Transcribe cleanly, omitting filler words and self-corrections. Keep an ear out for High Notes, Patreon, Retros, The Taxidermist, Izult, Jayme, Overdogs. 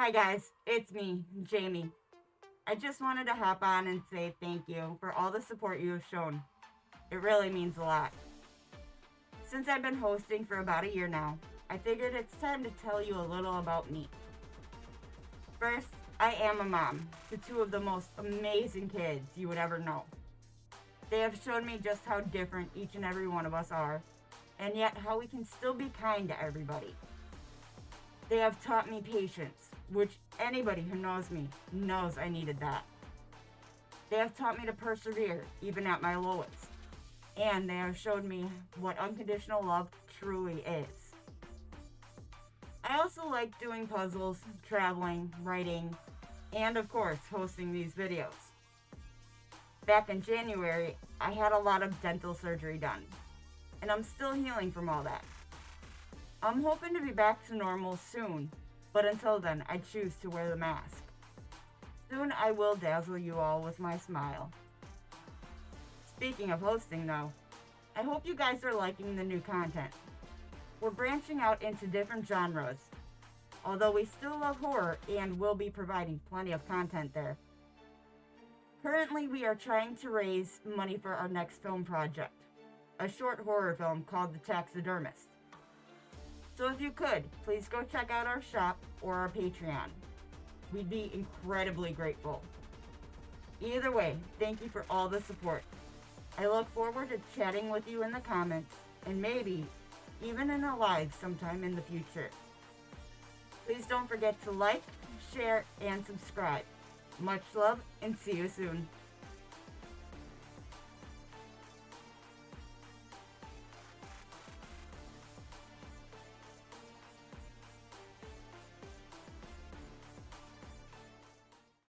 Hi guys, it's me, Jayme. I just wanted to hop on and say thank you for all the support you have shown. It really means a lot. Since I've been hosting for about a year now, I figured it's time to tell you a little about me. First, I am a mom to two of the most amazing kids you would ever know. They have shown me just how different each and every one of us are, and yet how we can still be kind to everybody. They have taught me patience, which anybody who knows me knows I needed that. They have taught me to persevere, even at my lowest. And they have shown me what unconditional love truly is. I also like doing puzzles, traveling, writing, and of course, hosting these videos. Back in January, I had a lot of dental surgery done, and I'm still healing from all that. I'm hoping to be back to normal soon, but until then, I choose to wear the mask. Soon I will dazzle you all with my smile. Speaking of hosting though, I hope you guys are liking the new content. We're branching out into different genres, although we still love horror and will be providing plenty of content there. Currently, we are trying to raise money for our next film project, a short horror film called The Taxidermist. So if you could, please go check out our shop or our Patreon. We'd be incredibly grateful. Either way, thank you for all the support. I look forward to chatting with you in the comments and maybe even in a live sometime in the future. Please don't forget to like, share, and subscribe. Much love and see you soon.